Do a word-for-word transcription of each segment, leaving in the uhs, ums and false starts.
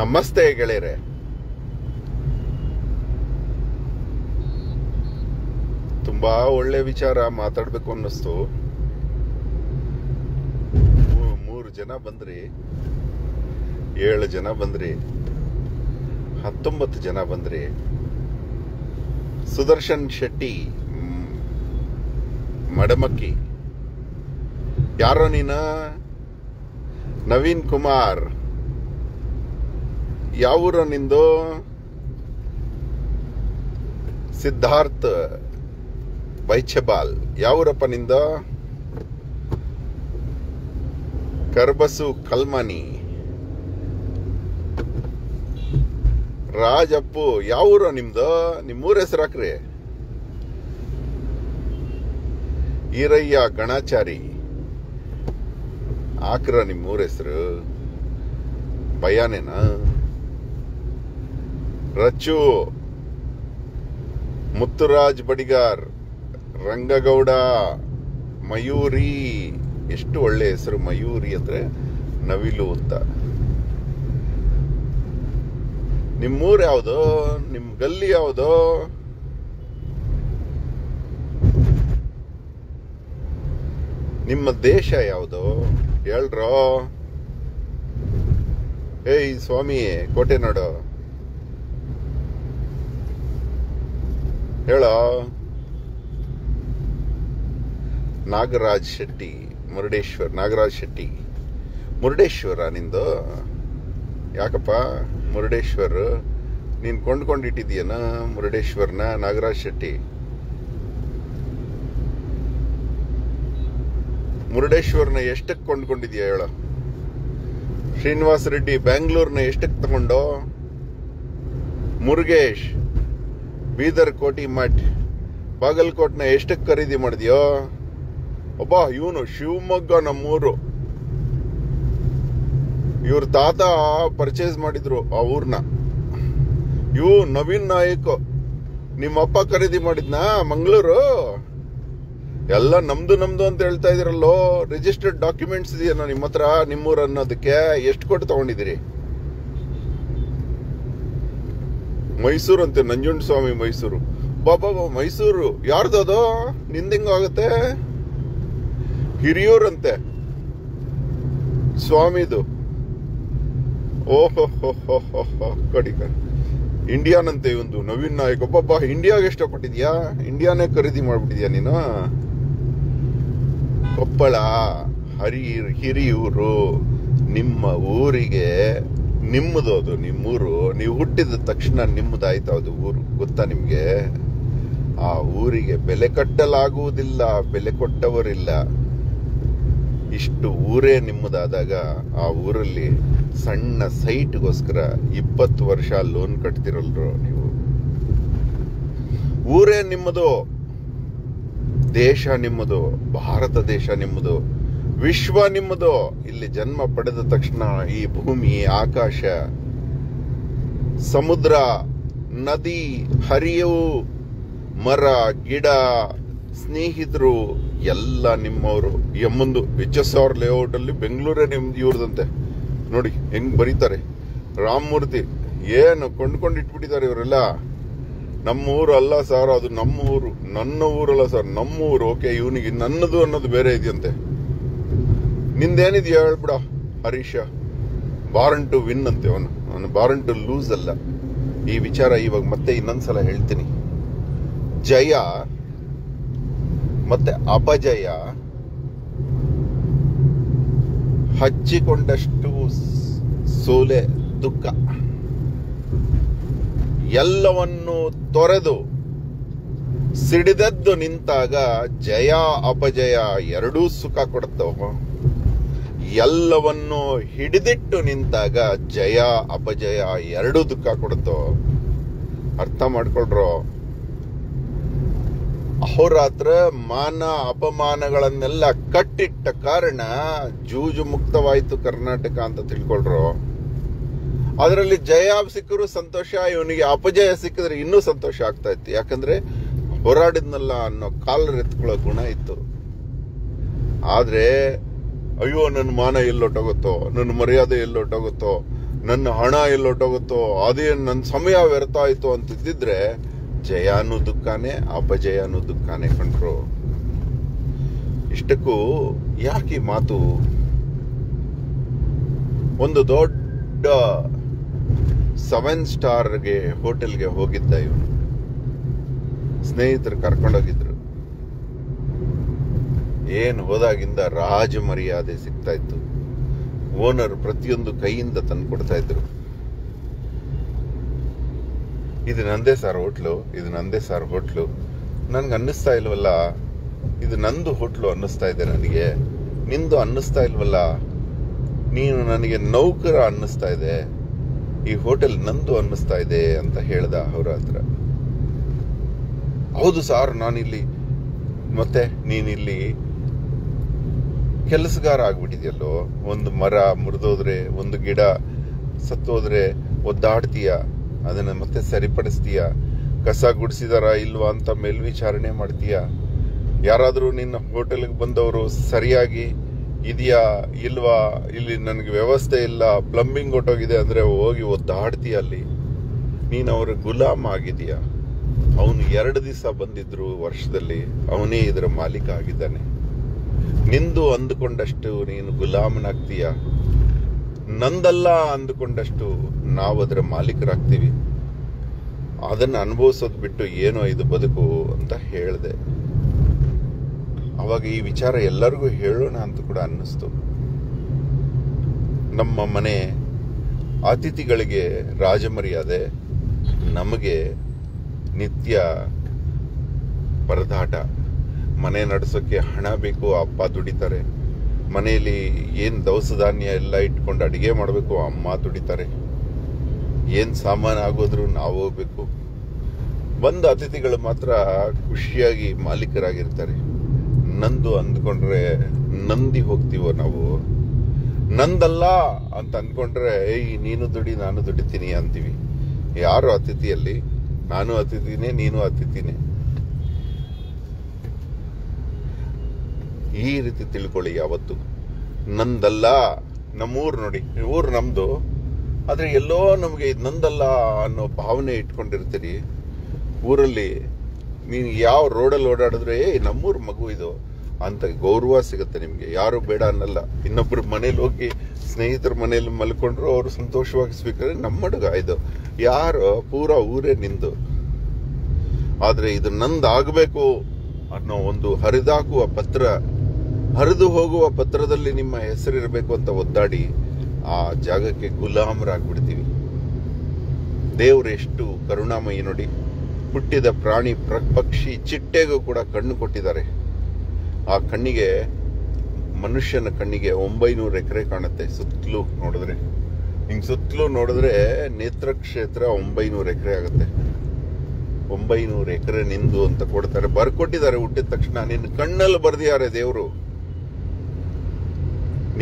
ನಮಸ್ತೆ ಗೆಳೆಯರೇ. ತುಂಬಾ ಒಳ್ಳೆ ವಿಚಾರ ಮಾತಾಡಬೇಕು ಅನ್ನಿಸ್ತು. ಮೂರು ಜನ ಬಂದ್ರಿ, ಏಳು ಜನ ಬಂದ್ರಿ, ಹತ್ತೊಂಬತ್ತು ಜನ ಬಂದ್ರಿ. ಸುದರ್ಶನ್ ಶೆಟ್ಟಿ ಮಡಮಕ್ಕಿ, ಯಾರೋ ನೀನ? ನವೀನ್ ಕುಮಾರ್, ಯಾವೂರೋ ನಿಂದು? ಸಿದ್ಧಾರ್ಥ ವೈಚಬಾಲ್, ಯಾವೂರಪ್ಪ ನಿಂದು? ಕರ್ಬಸು ಕಲ್ಮನಿ, ರಾಜಪ್ಪು, ಯಾವೂರೋ ನಿಮ್ದು? ನಿಮ್ಮೂರ ಹೆಸರು ಹಾಕ್ರಿ. ಈರಯ್ಯ ಗಣಾಚಾರಿ, ಹಾಕ್ರ ನಿಮ್ಮೂರ ಹೆಸರು. ಭಯಾನೇನಾ? ರಚ್ಚು ಮುತ್ತುರಾಜ್ ಬಡಿಗಾರ್, ರಂಗಗೌಡ, ಮಯೂರಿ. ಎಷ್ಟು ಒಳ್ಳೆ ಹೆಸರು ಮಯೂರಿ ಅಂದ್ರೆ, ನವಿಲು ಅಂತ. ನಿಮ್ಮೂರು ಯಾವುದು? ನಿಮ್ಮ ಗಲ್ಲಿ ಯಾವುದು? ನಿಮ್ಮ ದೇಶ ಯಾವುದು ಹೇಳ್ರೋ? ಏಯ್ ಸ್ವಾಮಿ ಕೋಟೆ ನೋಡು, ಹೇಳ. ನಾಗರಾಜ್ ಶೆಟ್ಟಿ ಮುರುಡೇಶ್ವರ್, ನಾಗರಾಜ್ ಶೆಟ್ಟಿ ಮುರುಡೇಶ್ವರ ನಿಂದು? ಯಾಕಪ್ಪ ಮುರುಡೇಶ್ವರ್ ನೀನ್ ಕೊಂಡ್ಕೊಂಡಿಟ್ಟಿದೀಯನ ಮುರುಡೇಶ್ವರ್ನ? ನಾಗರಾಜ್ ಶೆಟ್ಟಿ ಮುರುಡೇಶ್ವರ್ನ ಎಷ್ಟಕ್ಕೆ ಕೊಂಡ್ಕೊಂಡಿದೀಯ ಹೇಳ? ಶ್ರೀನಿವಾಸ ರೆಡ್ಡಿ ಬ್ಯಾಂಗ್ಳೂರ್ನ ಎಷ್ಟಕ್ಕೆ ತಗೊಂಡು? ಮುರುಗೇಶ್ ಬೀದರ್ ಕೋಟಿ ಮಠ್, ಬಾಗಲಕೋಟ್ನ ಎಷ್ಟಕ್ಕೆ ಖರೀದಿ ಮಾಡಿದ್ಯೋ? ಒಬ್ಬ ಇವನು ಶಿವಮೊಗ್ಗ ನಮ್ಮೂರು, ಇವ್ರ ತಾತ ಪರ್ಚೇಸ್ ಮಾಡಿದ್ರು ಆ ಊರ್ನ. ಇವು ನವೀನ್ ನಾಯಕ್, ನಿಮ್ಮಪ್ಪ ಖರೀದಿ ಮಾಡಿದ್ನ ಮಂಗಳೂರು? ಎಲ್ಲ ನಮ್ದು ನಮ್ದು ಅಂತ ಹೇಳ್ತಾ ಇದ್ರಲ್ಲೋ, ರಿಜಿಸ್ಟರ್ಡ್ ಡಾಕ್ಯುಮೆಂಟ್ಸ್ ಇದೆಯೇನೋ ನಿಮ್ಮ ಹತ್ರ ನಿಮ್ಮೂರು ಅನ್ನೋದಕ್ಕೆ? ಎಷ್ಟು ಕೊಟ್ಟು ತಗೊಂಡಿದ್ದೀರಿ? ಮೈಸೂರು ಅಂತೆ ನಂಜುಂಡಸ್ವಾಮಿ ಮೈಸೂರು, ಬಾಬಾ ಮೈಸೂರು ಯಾರ್ದು ಅದು? ನಿಂದಿಂಗಾಗುತ್ತೆ. ಹಿರಿಯೂರಂತೆ ಸ್ವಾಮಿದು, ಓಹೋ ಕಡಿ ಕಡಿ. ಇಂಡಿಯಾನಂತೆ ಒಂದು ನವೀನ್ ನಾಯಕ್, ಒಬ್ಬಬ್ಬ ಇಂಡಿಯಾಗೆ ಎಷ್ಟೋ ಕೊಟ್ಟಿದ್ಯಾ? ಇಂಡಿಯಾನೇ ಖರೀದಿ ಮಾಡ್ಬಿಟ್ಟಿದ್ಯಾ ನೀನು? ಕೊಪ್ಪಳ ಹರಿ ಹಿರಿಯೂರು ನಿಮ್ಮ ಊರಿಗೆ ನಿಮ್ಮದು, ಅದು ನಿಮ್ಮೂರು. ನೀವು ಹುಟ್ಟಿದ ತಕ್ಷಣ ನಿಮ್ಮದಾಯ್ತು ಅದು ಊರು, ಗೊತ್ತಾ ನಿಮಗೆ? ಆ ಊರಿಗೆ ಬೆಲೆ ಕಟ್ಟಲಾಗುವುದಿಲ್ಲ, ಬೆಲೆ ಕೊಟ್ಟವರಿಲ್ಲ. ಇಷ್ಟು ಊರೇ ನಿಮ್ಮದಾದಾಗ ಆ ಊರಲ್ಲಿ ಸಣ್ಣ ಸೈಟ್ಗೋಸ್ಕರ ಇಪ್ಪತ್ತು ವರ್ಷ ಲೋನ್ ಕಟ್ತಿರಲ್ರು ನೀವು. ಊರೇ ನಿಮ್ಮದು, ದೇಶ ನಿಮ್ಮದು, ಭಾರತ ದೇಶ ನಿಮ್ಮದು, ವಿಶ್ವ ನಿಮ್ಮದು. ಇಲ್ಲಿ ಜನ್ಮ ಪಡೆದ ತಕ್ಷಣ ಈ ಭೂಮಿ, ಆಕಾಶ, ಸಮುದ್ರ, ನದಿ, ಹರಿಯವು, ಮರ, ಗಿಡ, ಸ್ನೇಹಿತರು ಎಲ್ಲ ನಿಮ್ಮವರು. ಎಮ್ಮೊಂದು ಎಚ್ ಎಸ್ ಆರ್ ಲೇಔಟ್ ಅಲ್ಲಿ ಬೆಂಗಳೂರೇ ನಿಮ್ದು, ಇವ್ರದಂತೆ ನೋಡಿ ಹೆಂಗ್ ಬರೀತಾರೆ. ರಾಮಮೂರ್ತಿ, ಏನು ಕೊಂಡ್ಕೊಂಡಿಟ್ಬಿಟ್ಟಿದ್ದಾರೆ ಇವರೆಲ್ಲ. ನಮ್ಮ ಊರು ಅಲ್ಲ ಸಾರ್, ಅದು ನಮ್ಮ ಊರು. ನನ್ನ ಊರಲ್ಲ ಸರ್, ನಮ್ಮ ಊರು. ಓಕೆ, ಇವನಿಗೆ ನನ್ನದು ಅನ್ನೋದು ಬೇರೆ ಇದೆಯಂತೆ. ನಿಂದೇನಿದ್ಯಾ ಹೇಳ್ಬಿಡ. ಹರೀಶ ಬಾರನ್ ಟು ವಿನ್ ಅಂತೆ ಅವನು, ಅವನು ಬಾರನ್ ಟು ಲೂಸ್ ಅಲ್ಲ. ಈ ವಿಚಾರ ಇವಾಗ ಮತ್ತೆ ಇನ್ನೊಂದ್ಸಲ ಹೇಳ್ತೀನಿ. ಜಯ ಮತ್ತೆ ಅಪಜಯ ಹಚ್ಚಿಕೊಂಡಷ್ಟು ಸೋಲೆ ದುಃಖ. ಎಲ್ಲವನ್ನು ತೊರೆದು ಸಿಡಿದದ್ದು ನಿಂತಾಗ ಜಯ ಅಪಜಯ ಎರಡೂ ಸುಖ ಕೊಡುತ್ತವ. ಎಲ್ಲವನ್ನು ಹಿಡಿದಿಟ್ಟು ನಿಂತಾಗ ಜಯ ಅಪಜಯ ಎರಡೂ ದುಃಖ ಕೊಡುತ್ತೋ. ಅರ್ಥ ಮಾಡ್ಕೊಳ್ರೋ. ಅಹೋರಾತ್ರ ಮಾನ ಅಪಮಾನಗಳನ್ನೆಲ್ಲ ಕಟ್ಟಿಟ್ಟ ಕಾರಣ ಜೂಜು ಮುಕ್ತವಾಯಿತು ಕರ್ನಾಟಕ ಅಂತ ತಿಳ್ಕೊಳ್ರೋ. ಅದರಲ್ಲಿ ಜಯ ಸಿಕ್ಕರು ಸಂತೋಷ, ಇವನಿಗೆ ಅಪಜಯ ಸಿಕ್ಕಿದ್ರೆ ಇನ್ನೂ ಸಂತೋಷ ಆಗ್ತಾ ಇತ್ತು. ಯಾಕಂದ್ರೆ ಹೋರಾಡಿದ್ನಲ್ಲ ಅನ್ನೋ ಕಾಲರೆತ್ಕೊಳ್ಳೋ ಗುಣ ಇತ್ತು. ಆದ್ರೆ ಅಯ್ಯೋ ನನ್ನ ಮಾನ ಎಲ್ಲೊಟ್ಟೋಗುತ್ತೋ, ನನ್ನ ಮರ್ಯಾದೆ ಎಲ್ಲೊಟ್ಟೋಗುತ್ತೋ, ನನ್ನ ಹಣ ಎಲ್ಲಿ ಹೊರಟೋಗುತ್ತೋ, ಅದೇ ನನ್ನ ಸಮಯ ವ್ಯರ್ಥ ಆಯಿತು ಅಂತಿದ್ದಿದ್ರೆ ಜಯಾನು ದುಃಖಾನೇ ಅಪಜಯಾನು ದುಃಖಾನೇ ಕಂಡ್ರು. ಇಷ್ಟಕ್ಕೂ ಯಾಕೆ ಈ ಮಾತು? ಒಂದು ದೊಡ್ಡ ಸೆವೆನ್ ಸ್ಟಾರ್ಗೆ ಹೋಟೆಲ್ಗೆ ಹೋಗಿದ್ದ ಇವನು. ಸ್ನೇಹಿತರು ಕರ್ಕೊಂಡೋಗಿದ್ರು. ಏನು ಹೋದಾಗಿಂದ ರಾಜ ಮರ್ಯಾದೆ ಸಿಗ್ತಾ ಇತ್ತು. ಓನರ್ ಪ್ರತಿಯೊಂದು ಕೈಯಿಂದ ತಂದು ಕೊಡ್ತಾ ಇದ್ರು. ಇದು ನಂದೇ ಸಾರ್ ಹೋಟ್ಲು, ಇದು ನಂದೇ ಸಾರ್ ಹೋಟ್ಲು. ನನ್ಗೆ ಅನ್ನಿಸ್ತಾ ಇಲ್ವಲ್ಲ, ಇದು ನಂದು ಹೋಟ್ಲು ಅನ್ನಿಸ್ತಾ ಇದೆ ನನಗೆ. ನಿಂದು ಅನ್ನಿಸ್ತಾ ಇಲ್ವಲ್ಲ, ನೀನು ನನಗೆ ನೌಕರ ಅನ್ನಿಸ್ತಾ ಇದೆ, ಈ ಹೋಟೆಲ್ ನಂದು ಅನ್ನಿಸ್ತಾ ಇದೆ ಅಂತ ಹೇಳ್ದ ಅವರತ್ರ. ಹೌದು ಸಾರ್, ನಾನಿಲ್ಲಿ ಮತ್ತೆ ನೀನಿಲ್ಲಿ ಕೆಲಸಗಾರ ಆಗ್ಬಿಟ್ಟಿದೆಯಲ್ಲೋ, ಒಂದು ಮರ ಮುರಿದೋದ್ರೆ, ಒಂದು ಗಿಡ ಸತ್ತೋದ್ರೆ ಒದ್ದಾಡ್ತೀಯ, ಅದನ್ನು ಮತ್ತೆ ಸರಿಪಡಿಸ್ತೀಯ, ಕಸ ಗುಡಿಸಿದಾರ ಇಲ್ವಾ ಅಂತ ಮೇಲ್ವಿಚಾರಣೆ ಮಾಡ್ತೀಯ, ಯಾರಾದರೂ ನಿನ್ನ ಹೋಟೆಲ್ಗೆ ಬಂದವರು ಸರಿಯಾಗಿ ಇದೆಯಾ ಇಲ್ವಾ, ಇಲ್ಲಿ ನನಗೆ ವ್ಯವಸ್ಥೆ ಇಲ್ಲ, ಪ್ಲಂಬಿಂಗ್ ಹೊಟ್ಟೋಗಿದೆ ಅಂದರೆ ಹೋಗಿ ಒದ್ದಾಡ್ತೀಯ, ಅಲ್ಲಿ ನೀನು ಅವರ ಗುಲಾಮ್ ಆಗಿದೆಯಾ. ಅವನು ಎರಡು ದಿವಸ ಬಂದಿದ್ರು ವರ್ಷದಲ್ಲಿ, ಅವನೇ ಇದರ ಮಾಲೀಕ ಆಗಿದ್ದಾನೆ. ನಿಂದು ಅಂದುಕೊಂಡಷ್ಟು ನೀನು ಗುಲಾಮನಾಗ್ತೀಯ, ನಂದಲ್ಲ ಅಂದುಕೊಂಡಷ್ಟು ನಾವು ಅದರ ಮಾಲೀಕರಾಗ್ತೀವಿ. ಅದನ್ನು ಅನುಭವಿಸೋದು ಬಿಟ್ಟು ಏನೋ ಇದು ಬದುಕು ಅಂತ ಹೇಳಿದೆ. ಅವಾಗ ಈ ವಿಚಾರ ಎಲ್ಲರಿಗೂ ಹೇಳೋಣ ಅಂತ ಕೂಡ ಅನ್ನಿಸ್ತು. ನಮ್ಮ ಮನೆ ಅತಿಥಿಗಳಿಗೆ ರಾಜಮರ್ಯಾದೆ, ನಮಗೆ ನಿತ್ಯ ಪರದಾಟ. ಮನೆ ನಡೆಸೋಕ್ಕೆ ಹಣ ಬೇಕು, ಅಪ್ಪ ದುಡಿತಾರೆ. ಮನೆಯಲ್ಲಿ ಏನು ದವಸ ಧಾನ್ಯ ಎಲ್ಲ ಇಟ್ಕೊಂಡು ಅಡುಗೆ ಮಾಡಬೇಕು, ಅಮ್ಮ ದುಡಿತಾರೆ. ಏನು ಸಾಮಾನು ಆಗೋದ್ರೂ ನಾವು ಹೋಗ್ಬೇಕು. ಬಂದ ಅತಿಥಿಗಳು ಮಾತ್ರ ಖುಷಿಯಾಗಿ ಮಾಲೀಕರಾಗಿರ್ತಾರೆ. ನಂದು ಅಂದ್ಕೊಂಡ್ರೆ ನಂದಿ ಹೋಗ್ತೀವೋ ನಾವು, ನಂದಲ್ಲ ಅಂತ ಅಂದ್ಕೊಂಡ್ರೆ ಏಯ್ ನೀನು ದುಡಿ ನಾನು ದುಡಿತೀನಿ ಅಂತೀವಿ. ಯಾರು ಅತಿಥಿಯಲ್ಲಿ ನಾನು ಅತಿಥಿನೇ ನೀನು ಅತಿಥಿನೇ. ಈ ರೀತಿ ತಿಳ್ಕೊಳ್ಳಿ ಯಾವತ್ತು. ನಂದಲ್ಲ, ನಮ್ಮೂರು ನೋಡಿ, ಊರು ನಮ್ಮದು, ಆದರೆ ಎಲ್ಲೋ ನಮಗೆ ಇದು ನಂದಲ್ಲ ಅನ್ನೋ ಭಾವನೆ ಇಟ್ಕೊಂಡಿರ್ತೀರಿ. ಊರಲ್ಲಿ ನೀನು ಯಾವ ರೋಡಲ್ಲಿ ಓಡಾಡಿದ್ರೆ ಏ ನಮ್ಮೂರು ಮಗು ಇದು ಅಂತ ಗೌರವ ಸಿಗುತ್ತೆ ನಿಮಗೆ. ಯಾರು ಬೇಡ ಅನ್ನಲ್ಲ. ಇನ್ನೊಬ್ಬರು ಮನೇಲಿ ಹೋಗಿ ಸ್ನೇಹಿತರ ಮನೇಲಿ ಮಲ್ಕೊಂಡ್ರು ಅವರು ಸಂತೋಷವಾಗಿ ಸ್ವೀಕರಿಸಿ, ನಮ್ಮ ಹುಡುಗ ಇದು, ಯಾರು ಪೂರಾ ಊರೇ ನಿಂದು. ಆದರೆ ಇದು ನಂದಾಗಬೇಕು ಅನ್ನೋ ಒಂದು ಹರಿದಾಕುವ ಪತ್ರ, ಹರಿದು ಹೋಗುವ ಪತ್ರದಲ್ಲಿ ನಿಮ್ಮ ಹೆಸರಿರಬೇಕು ಅಂತ ಒದ್ದಾಡಿ ಆ ಜಾಗಕ್ಕೆ ಗುಲಾಮರಾಗ್ಬಿಡ್ತೀವಿ. ದೇವರು ಎಷ್ಟು ಕರುಣಾಮಯಿ ನೋಡಿ, ಹುಟ್ಟಿದ ಪ್ರಾಣಿ ಪಕ್ಷಿ ಚಿಟ್ಟೆಗೂ ಕೂಡ ಕಣ್ಣು ಕೊಟ್ಟಿದ್ದಾರೆ. ಆ ಕಣ್ಣಿಗೆ, ಮನುಷ್ಯನ ಕಣ್ಣಿಗೆ ಒಂಬೈನೂರು ಎಕರೆ ಕಾಣುತ್ತೆ ಸುತ್ತಲೂ ನೋಡಿದ್ರೆ. ಹಿಂಗೆ ಸುತ್ತಲೂ ನೋಡಿದ್ರೆ ನೇತ್ರ ಕ್ಷೇತ್ರ ಒಂಬೈನೂರು ಎಕರೆ ಆಗುತ್ತೆ. ಒಂಬೈನೂರು ಎಕರೆ ನಿಂದು ಅಂತ ಕೊಡ್ತಾರೆ, ಬರ್ಕೊಟ್ಟಿದ್ದಾರೆ. ಹುಟ್ಟಿದ ತಕ್ಷಣ ನಿನ್ನ ಕಣ್ಣಲ್ಲಿ ಬರ್ದಿದ್ದಾರೆ ದೇವರು.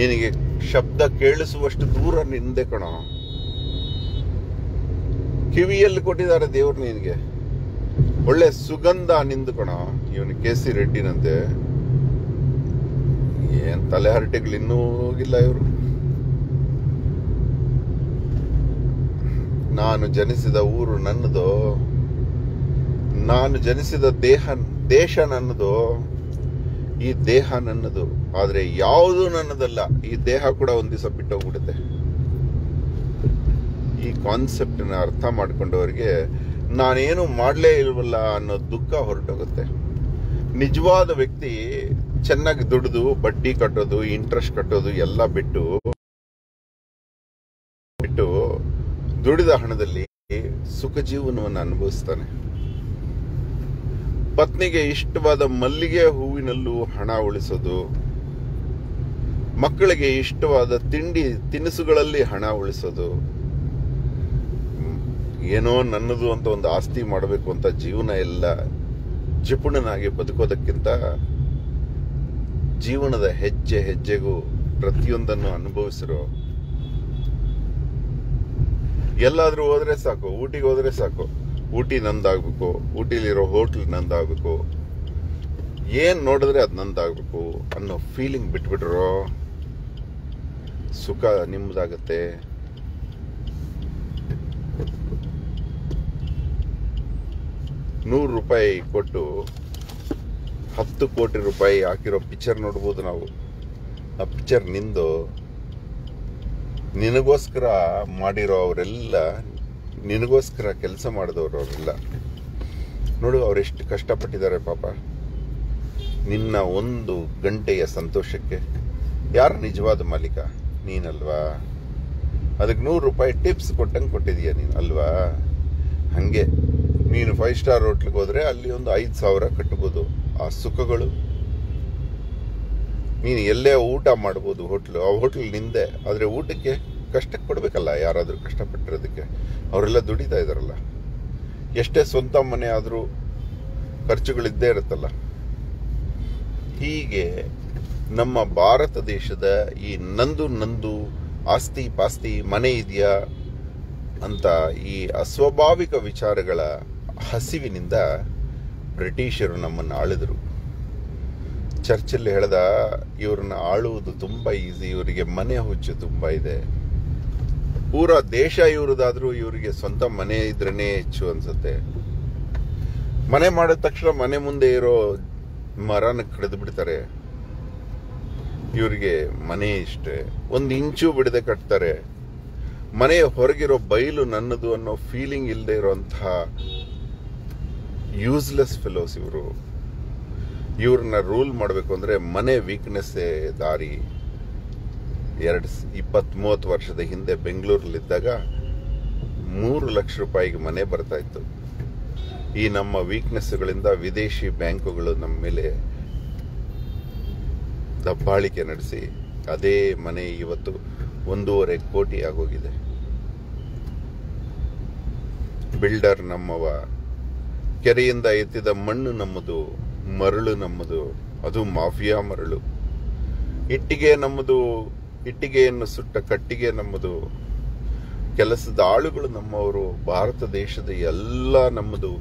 ನಿನಗೆ ಶಬ್ದ ಕೇಳಿಸುವಷ್ಟು ದೂರ ನಿಂದೆ ಕಣ. ಕಿವಿಯಲ್ಲಿ ಕೊಟ್ಟಿದ್ದಾರೆ ದೇವ್ರು ನಿನಗೆ ಒಳ್ಳೆ ಸುಗಂಧ ನಿಂದು ಕಣ. ಇವನು ಕೆ ಸಿ ರೆಡ್ಡಿನಂತೆ. ಏನ್ ತಲೆ ಹರಟೆಗಳು ಇನ್ನೂ ಹೋಗಿಲ್ಲ ಇವರು. ನಾನು ಜನಿಸಿದ ಊರು ನನ್ನದು, ನಾನು ಜನಿಸಿದ ದೇಹ ದೇಶ ನನ್ನದು, ಈ ದೇಹ ನನ್ನದು, ಆದರೆ ಯಾವುದೂ ನನ್ನದಲ್ಲ. ಈ ದೇಹ ಕೂಡ ಒಂದು ದಿವಸ ಬಿಟ್ಟೋಗ್ಬಿಡುತ್ತೆ. ಈ ಕಾನ್ಸೆಪ್ಟನ್ನ ಅರ್ಥ ಮಾಡ್ಕೊಂಡವರಿಗೆ ನಾನೇನು ಮಾಡಲೇ ಇಲ್ವಲ್ಲ ಅನ್ನೋ ದುಃಖ ಹೊರಟೋಗುತ್ತೆ. ನಿಜವಾದ ವ್ಯಕ್ತಿ ಚೆನ್ನಾಗಿ ದುಡಿದು ಬಡ್ಡಿ ಕಟ್ಟೋದು, ಇಂಟ್ರೆಸ್ಟ್ ಕಟ್ಟೋದು ಎಲ್ಲ ಬಿಟ್ಟು ಬಿಟ್ಟು ದುಡಿದ ಹಣದಲ್ಲಿ ಸುಖ ಜೀವನವನ್ನು ಅನುಭವಿಸ್ತಾನೆ. ಪತ್ನಿಗೆ ಇಷ್ಟವಾದ ಮಲ್ಲಿಗೆ ಹೂವಿನಲ್ಲೂ ಹಣ ಉಳಿಸೋದು, ಮಕ್ಕಳಿಗೆ ಇಷ್ಟವಾದ ತಿಂಡಿ ತಿನಿಸುಗಳಲ್ಲಿ ಹಣ ಉಳಿಸೋದು, ಏನೋ ನನ್ನದು ಅಂತ ಒಂದು ಆಸ್ತಿ ಮಾಡಬೇಕು ಅಂತ ಜೀವನ ಎಲ್ಲ ಜಿಪುಣನಾಗಿ ಬದುಕೋದಕ್ಕಿಂತ ಜೀವನದ ಹೆಜ್ಜೆ ಹೆಜ್ಜೆಗೂ ಪ್ರತಿಯೊಂದನ್ನು ಅನುಭವಿಸಿರೋ. ಎಲ್ಲಾದರೂ ಹೋದರೆ ಸಾಕು, ಊಟಿಗೆ ಹೋದರೆ ಸಾಕು, ಊಟಿ ನಂದಾಗಬೇಕು, ಊಟಿಲಿರೋ ಹೋಟ್ಲ್ ನಂದಾಗಬೇಕು, ಏನು ನೋಡಿದ್ರೆ ಅದು ನಂದಾಗಬೇಕು ಅನ್ನೋ ಫೀಲಿಂಗ್ ಬಿಟ್ಬಿಟ್ರೋ ಸುಖ ನಿಮ್ಮದಾಗತ್ತೆ. ರೂಪಾಯಿ ಕೊಟ್ಟು ಹತ್ತು ಕೋಟಿ ರೂಪಾಯಿ ಹಾಕಿರೋ ಪಿಕ್ಚರ್ ನೋಡಬಹುದು ನಾವು। ಆ ಪಿಕ್ಚರ್ ನಿಂದು ನಿನಗೋಸ್ಕರ ಮಾಡಿರೋ ಅವರೆಲ್ಲ ನಿನಗೋಸ್ಕರ ಕೆಲಸ ಮಾಡಿದವರು ಅವರೆಲ್ಲ ನೋಡು, ಅವರು ಎಷ್ಟು ಕಷ್ಟಪಟ್ಟಿದ್ದಾರೆ ಪಾಪ ನಿನ್ನ ಒಂದು ಗಂಟೆಯ ಸಂತೋಷಕ್ಕೆ। ಯಾರು ನಿಜವಾದ ಮಾಲೀಕ? ನೀನಲ್ವಾ? ಅದಕ್ಕೆ ನೂರು ರೂಪಾಯಿ ಟಿಪ್ಸ್ ಕೊಟ್ಟಂಗೆ ಕೊಟ್ಟಿದೀಯ ನೀನು ಅಲ್ವಾ। ಹಾಗೆ ನೀನು ಫೈವ್ ಸ್ಟಾರ್ ಹೋಟ್ಲಿಗೆ ಹೋದರೆ ಅಲ್ಲಿ ಒಂದು ಐದು ಸಾವಿರ ಕಟ್ಬೋದು, ಆ ಸುಖಗಳು। ನೀನು ಎಲ್ಲೇ ಊಟ ಮಾಡ್ಬೋದು ಹೋಟ್ಲು, ಆ ಹೋಟ್ಲ್ ನಿಂದೆ, ಆದರೆ ಊಟಕ್ಕೆ ಕಷ್ಟಕ್ಕೆ ಕೊಡಬೇಕಲ್ಲ ಯಾರಾದರೂ ಕಷ್ಟಪಟ್ಟಿರೋದಕ್ಕೆ, ಅವರೆಲ್ಲ ದುಡಿತಾ ಇದ್ದಾರಲ್ಲ। ಎಷ್ಟೇ ಸ್ವಂತ ಮನೆ ಆದರೂ ಖರ್ಚುಗಳಿದ್ದೇ ಇರುತ್ತಲ್ಲ। ಹೀಗೆ ನಮ್ಮ ಭಾರತ ದೇಶದ ಈ ನಂದು ನಂದು ಆಸ್ತಿ ಪಾಸ್ತಿ ಮನೆ ಇದೆಯಾ ಅಂತ ಈ ಅಸ್ವಾಭಾವಿಕ ವಿಚಾರಗಳ ಹಸಿವಿನಿಂದ ಬ್ರಿಟಿಷರು ನಮ್ಮನ್ನು ಆಳಿದರು। ಚರ್ಚಿಲ್ ಹೇಳ್ದ, ಇವ್ರನ್ನ ಆಳುವುದು ತುಂಬ ಈಸಿ, ಇವರಿಗೆ ಮನೆ ಹುಚ್ಚು ತುಂಬ ಇದೆ, ಪೂರ ದೇಶ ಇವ್ರದಾದರೂ ಇವರಿಗೆ ಸ್ವಂತ ಮನೆ ಇದ್ರೇ ಹೆಚ್ಚು ಅನ್ಸುತ್ತೆ। ಮನೆ ಮಾಡಿದ ತಕ್ಷಣ ಮನೆ ಮುಂದೆ ಇರೋ ಮರನ ಕಡಿದು ಬಿಡ್ತಾರೆ, ಇವರಿಗೆ ಮನೆ ಇಷ್ಟೇ, ಒಂದು ಇಂಚು ಬಿಡದೆ ಕಟ್ತಾರೆ। ಮನೆಯ ಹೊರಗಿರೋ ಬಯಲು ನನ್ನದು ಅನ್ನೋ ಫೀಲಿಂಗ್ ಇಲ್ಲದೆ ಇರೋಂತಹ ಯೂಸ್ಲೆಸ್ ಫೆಲೋಸ್ ಇವರು। ಇವ್ರನ್ನ ರೂಲ್ ಮಾಡಬೇಕು ಅಂದರೆ ಮನೆ ವೀಕ್ನೆಸ್ಸೇ ದಾರಿ। ಎರಡು ಇಪ್ಪತ್ತು ಮೂವತ್ತು ವರ್ಷದ ಹಿಂದೆ ಬೆಂಗಳೂರಲ್ಲಿದ್ದಾಗ ಮೂರು ಲಕ್ಷ ರೂಪಾಯಿಗೆ ಮನೆ ಬರ್ತಾ ಇತ್ತು। ಈ ನಮ್ಮ ವೀಕ್ನೆಸ್ಗಳಿಂದ ವಿದೇಶಿ ಬ್ಯಾಂಕುಗಳು ನಮ್ಮ ಮೇಲೆ ದಬ್ಬಾಳಿಕೆ ನಡೆಸಿ ಅದೇ ಮನೆ ಇವತ್ತು ಒಂದೂವರೆ ಕೋಟಿ ಆಗೋಗಿದೆ। ಬಿಲ್ಡರ್ ನಮ್ಮವ, ಕೆರೆಯಿಂದ ಎತ್ತಿದ ಮಣ್ಣು ನಮ್ಮದು, ಮರಳು ನಮ್ಮದು, ಅದು ಮಾಫಿಯಾ ಮರಳು, ಇಟ್ಟಿಗೆ ನಮ್ಮದು, ಇಟ್ಟಿಗೆಯನ್ನು ಸುಟ್ಟ ಕಟ್ಟಿಗೆ ನಮ್ಮದು, ಕೆಲಸದ ಆಳುಗಳು ನಮ್ಮವರು, ಭಾರತ ದೇಶದ ಎಲ್ಲ ನಮ್ಮದು।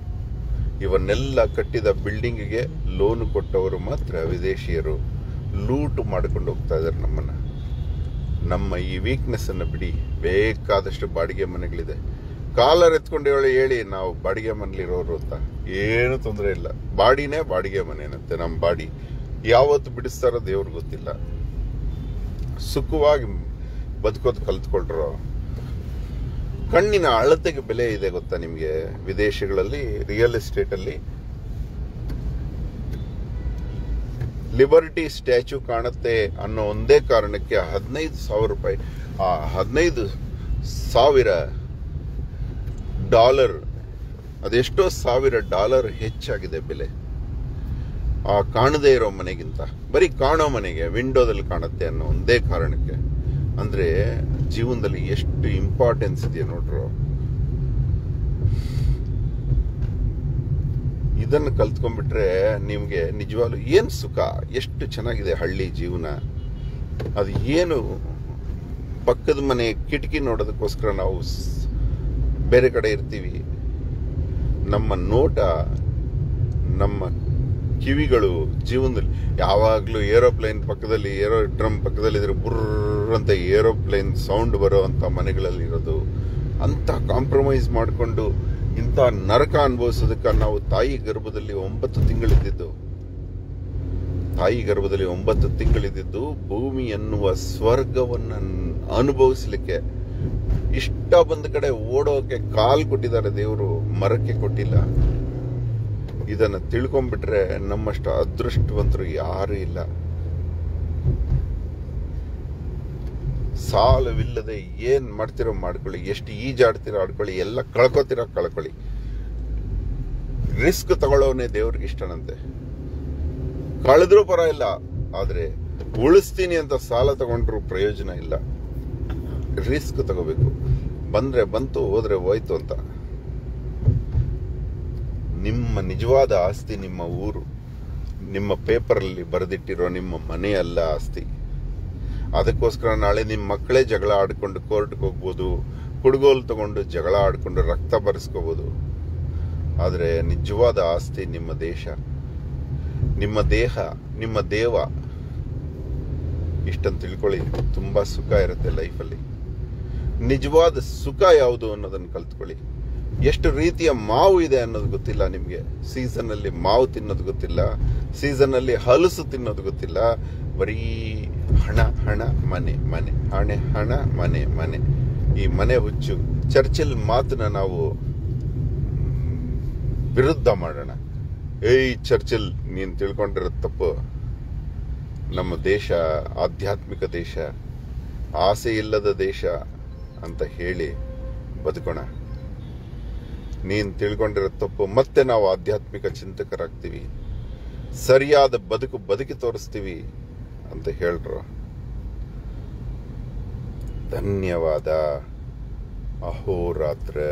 ಇವನ್ನೆಲ್ಲ ಕಟ್ಟಿದ ಬಿಲ್ಡಿಂಗಿಗೆ ಲೋನ್ ಕೊಟ್ಟವರು ಮಾತ್ರ ವಿದೇಶಿಯರು ಲೂಟು ಮಾಡ್ಕೊಂಡು ಹೋಗ್ತಾ ಇದ್ದಾರೆ ನಮ್ಮನ್ನು। ನಮ್ಮ ಈ ವೀಕ್ನೆಸ್ಸನ್ನು ಬಿಡಿ, ಬೇಕಾದಷ್ಟು ಬಾಡಿಗೆ ಮನೆಗಳಿದೆ, ಕಾಲರ್ ಎತ್ಕೊಂಡು ಹೇಳಿ ಹೇಳಿ ನಾವು ಬಾಡಿಗೆ ಮನೇಲಿರೋರು ಅಂತ, ಏನೂ ತೊಂದರೆ ಇಲ್ಲ, ಬಾಡಿನೇ ಬಾಡಿಗೆ ಮನೆನಂತೆ ನಮ್ಮ ಬಾಡಿ, ಯಾವತ್ತು ಬಿಡಿಸ್ತಾರೋ ದೇವ್ರಿಗೆ ಗೊತ್ತಿಲ್ಲ। ಸುಖವಾಗಿ ಬದುಕೋದು ಕಲ್ತ್ಕೊಳ್ರೋ, ಕಣ್ಣಿನ ಅಳತೆಗೆ ಬೆಲೆ ಇದೆ ಗೊತ್ತಾ ನಿಮಗೆ? ವಿದೇಶಗಳಲ್ಲಿ ರಿಯಲ್ ಎಸ್ಟೇಟಲ್ಲಿ ಲಿಬರ್ಟಿ ಸ್ಟ್ಯಾಚ್ಯೂ ಕಾಣುತ್ತೆ ಅನ್ನೋ ಒಂದೇ ಕಾರಣಕ್ಕೆ ಹದಿನೈದು ಸಾವಿರ ರೂಪಾಯಿ ಆ ಹದಿನೈದು ಸಾವಿರ ಡಾಲರ್ ಅದೆಷ್ಟೋ ಸಾವಿರ ಡಾಲರ್ ಹೆಚ್ಚಾಗಿದೆ ಬೆಲೆ ಆ ಕಾಣದೇ ಇರೋ ಮನೆಗಿಂತ, ಬರೀ ಕಾಣೋ ಮನೆಗೆ ವಿಂಡೋದಲ್ಲಿ ಕಾಣುತ್ತೆ ಅನ್ನೋ ಒಂದೇ ಕಾರಣಕ್ಕೆ। ಅಂದರೆ ಜೀವನದಲ್ಲಿ ಎಷ್ಟು ಇಂಪಾರ್ಟೆನ್ಸ್ ಇದೆಯಾ ನೋಡ್ರು, ಇದನ್ನು ಕಲ್ತ್ಕೊಂಡ್ಬಿಟ್ರೆ ನಿಮಗೆ ನಿಜವಾಗ್ಲೂ ಏನು ಸುಖ, ಎಷ್ಟು ಚೆನ್ನಾಗಿದೆ ಹಳ್ಳಿ ಜೀವನ। ಅದು ಏನು ಪಕ್ಕದ ಮನೆ ಕಿಟಕಿ ನೋಡೋದಕ್ಕೋಸ್ಕರ ನಾವು ಬೇರೆ ಕಡೆ ಇರ್ತೀವಿ, ನಮ್ಮ ನೋಟ ನಮ್ಮ ಕಿವಿಗಳು ಜೀವನದಲ್ಲಿ ಯಾವಾಗಲೂ ಏರೋಪ್ಲೇನ್ ಪಕ್ಕದಲ್ಲಿ, ಏರೋ ಡ್ರಮ್ ಪಕ್ಕದಲ್ಲಿ ಇದ್ರೆ ಬುರ್ರಂತ ಏರೋಪ್ಲೇನ್ ಸೌಂಡ್ ಬರೋ ಅಂಥ ಮನೆಗಳಲ್ಲಿರೋದು, ಅಂಥ ಕಾಂಪ್ರಮೈಸ್ ಮಾಡಿಕೊಂಡು ಇಂಥ ನರಕ ಅನುಭವಿಸೋದಕ್ಕೆ ನಾವು ತಾಯಿ ಗರ್ಭದಲ್ಲಿ ಒಂಬತ್ತು ತಿಂಗಳಿದ್ದು ತಾಯಿ ಗರ್ಭದಲ್ಲಿ ಒಂಬತ್ತು ತಿಂಗಳಿದ್ದು ಭೂಮಿ ಎನ್ನುವ ಸ್ವರ್ಗವನ್ನು ಅನುಭವಿಸ್ಲಿಕ್ಕೆ ಇಷ್ಟ ಬಂದ ಕಡೆ ಓಡೋಕೆ ಕಾಲು ಕೊಟ್ಟಿದ್ದಾರೆ ದೇವರು, ಮರಕ್ಕೆ ಕೊಟ್ಟಿಲ್ಲ। ಇದನ್ನು ತಿಳ್ಕೊಂಡ್ಬಿಟ್ರೆ ನಮ್ಮಷ್ಟು ಅದೃಷ್ಟವಂತರು ಯಾರೂ ಇಲ್ಲ। ಸಾಲವಿಲ್ಲದೆ ಏನು ಮಾಡ್ತಿರೋ ಮಾಡ್ಕೊಳ್ಳಿ, ಎಷ್ಟು ಈಜಾಡ್ತಿರೋ ಆಡ್ಕೊಳ್ಳಿ, ಎಲ್ಲ ಕಳ್ಕೊತಿರೋ ಕಳ್ಕೊಳ್ಳಿ, ರಿಸ್ಕ್ ತಗೊಳ್ಳೋನೇ ದೇವ್ರಿಗೆ ಇಷ್ಟನಂತೆ। ಕಳೆದ್ರೂ ಪರ ಇಲ್ಲ, ಆದರೆ ಉಳಿಸ್ತೀನಿ ಅಂತ ಸಾಲ ತಗೊಂಡ್ರೂ ಪ್ರಯೋಜನ ಇಲ್ಲ, ರಿಸ್ಕ್ ತಗೋಬೇಕು, ಬಂದರೆ ಬಂತು ಹೋದರೆ ಹೋಯ್ತು ಅಂತ। ನಿಮ್ಮ ನಿಜವಾದ ಆಸ್ತಿ ನಿಮ್ಮ ಊರು, ನಿಮ್ಮ ಪೇಪರಲ್ಲಿ ಬರೆದಿಟ್ಟಿರೋ ನಿಮ್ಮ ಮನೆಯಲ್ಲ ಆಸ್ತಿ। ಅದಕ್ಕೋಸ್ಕರ ನಾಳೆ ನಿಮ್ಮ ಮಕ್ಕಳೇ ಜಗಳ ಆಡ್ಕೊಂಡು ಕೋರ್ಟ್ಗೆ ಹೋಗ್ಬೋದು, ಕುಡ್ಗೋಲು ತಗೊಂಡು ಜಗಳ ಆಡ್ಕೊಂಡು ರಕ್ತ ಬರೆಸ್ಕೋಬೋದು, ಆದರೆ ನಿಜವಾದ ಆಸ್ತಿ ನಿಮ್ಮ ದೇಶ, ನಿಮ್ಮ ದೇಹ, ನಿಮ್ಮ ದೇವ। ಇಷ್ಟನ್ನು ತಿಳ್ಕೊಳ್ಳಿ, ತುಂಬ ಸುಖ ಇರುತ್ತೆ ಲೈಫಲ್ಲಿ। ನಿಜವಾದ ಸುಖ ಯಾವುದು ಅನ್ನೋದನ್ನು ಕಲ್ತ್ಕೊಳ್ಳಿ, ಎಷ್ಟು ರೀತಿಯ ಮಾವು ಇದೆ ಅನ್ನೋದು ಗೊತ್ತಿಲ್ಲ ನಿಮಗೆ. ಸೀಸನ್ ಅಲ್ಲಿ ಮಾವು ತಿನ್ನೋದು ಗೊತ್ತಿಲ್ಲ, ಸೀಸನ್ ಅಲ್ಲಿ ಹಲಸು ತಿನ್ನೋದು ಗೊತ್ತಿಲ್ಲ. ಬರೀ ಹಣ ಹಣ ಮನೆ ಮನೆ ಹಣ ಹಣ ಮನೆ ಮನೆ ಈ ಮನೆ ಹುಚ್ಚು ಚರ್ಚಿಲ್ ಮಾತನ್ನ ನಾವು ವಿರುದ್ಧ ಮಾಡೋಣ. ಏಯ್ ಚರ್ಚಿಲ್, ನೀನು ತಿಳ್ಕೊಂಡಿರೋ ತಪ್ಪು. ನಮ್ಮ ದೇಶ ಆಧ್ಯಾತ್ಮಿಕ ದೇಶ, ಆಸೆ ಇಲ್ಲದ ದೇಶ ಅಂತ ಹೇಳಿ ಬದುಕೋಣ. ನೀನು ತಿಳ್ಕೊಂಡಿರೋ ತಪ್ಪು. ಮತ್ತೆ ನಾವು ಆಧ್ಯಾತ್ಮಿಕ ಚಿಂತಕರಾಗ್ತೀವಿ, ಸರಿಯಾದ ಬದುಕು ಬದುಕಿ ತೋರಿಸ್ತೀವಿ ಅಂತ ಹೇಳ್ರು. ಧನ್ಯವಾದ. ಅಹೋರಾತ್ರ.